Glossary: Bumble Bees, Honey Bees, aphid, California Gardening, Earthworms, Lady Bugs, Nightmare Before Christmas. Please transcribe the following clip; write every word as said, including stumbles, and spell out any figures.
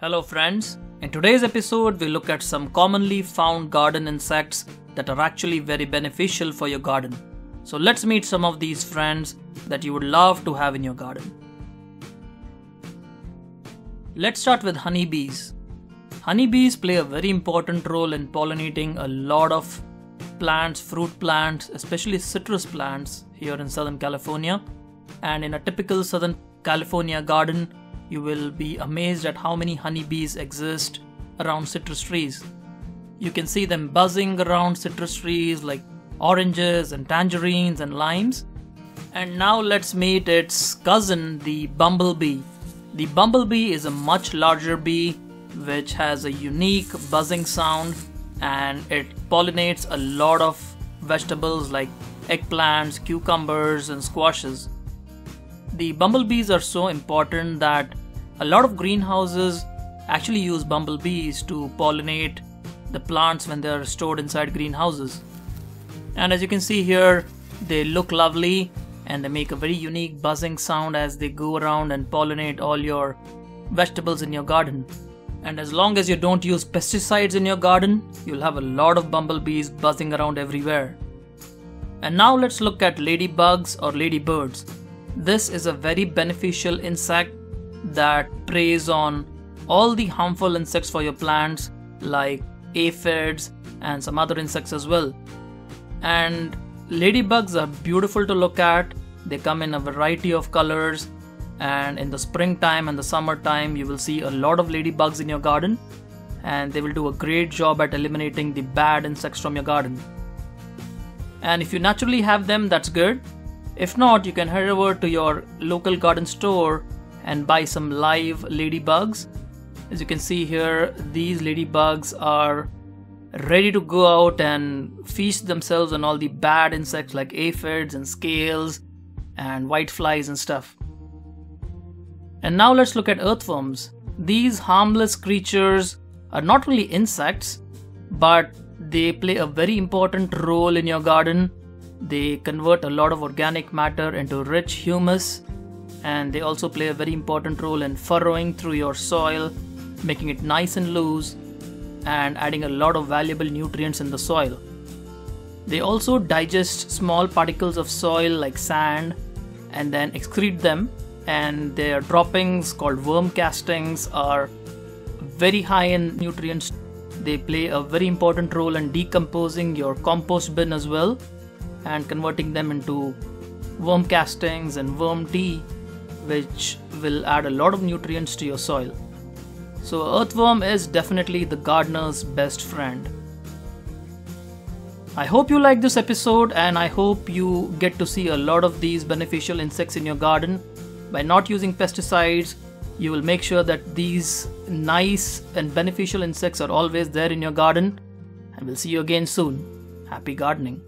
Hello friends, in today's episode we look at some commonly found garden insects that are actually very beneficial for your garden. So let's meet some of these friends that you would love to have in your garden. Let's start with honey bees. Honey bees play a very important role in pollinating a lot of plants, fruit plants, especially citrus plants here in Southern California. And in a typical Southern California garden, you will be amazed at how many honeybees exist around citrus trees. You can see them buzzing around citrus trees like oranges and tangerines and limes. And now let's meet its cousin, the bumblebee. The bumblebee is a much larger bee which has a unique buzzing sound, and it pollinates a lot of vegetables like eggplants, cucumbers and squashes. The bumblebees are so important that a lot of greenhouses actually use bumblebees to pollinate the plants when they are stored inside greenhouses. And as you can see here, they look lovely and they make a very unique buzzing sound as they go around and pollinate all your vegetables in your garden. And as long as you don't use pesticides in your garden, you'll have a lot of bumblebees buzzing around everywhere. And now let's look at lady bugs or lady birds. This is a very beneficial insect that preys on all the harmful insects for your plants like aphids and some other insects as well. And ladybugs are beautiful to look at. They come in a variety of colors, and in the springtime and the summertime you will see a lot of ladybugs in your garden, and they will do a great job at eliminating the bad insects from your garden. And if you naturally have them, that's good. If not, you can head over to your local garden store and buy some live ladybugs. As you can see here, these ladybugs are ready to go out and feast themselves on all the bad insects like aphids and scales and whiteflies and stuff. And now let's look at earthworms. These harmless creatures are not really insects, but they play a very important role in your garden. They convert a lot of organic matter into rich humus, and they also play a very important role in furrowing through your soil, making it nice and loose and adding a lot of valuable nutrients in the soil. They also digest small particles of soil like sand and then excrete them, and their droppings called worm castings are very high in nutrients. They play a very important role in decomposing your compost bin as well, and converting them into worm castings and worm tea, which will add a lot of nutrients to your soil. So earthworm is definitely the gardener's best friend. I hope you liked this episode, and I hope you get to see a lot of these beneficial insects in your garden. By not using pesticides, you will make sure that these nice and beneficial insects are always there in your garden. And we'll see you again soon. Happy gardening.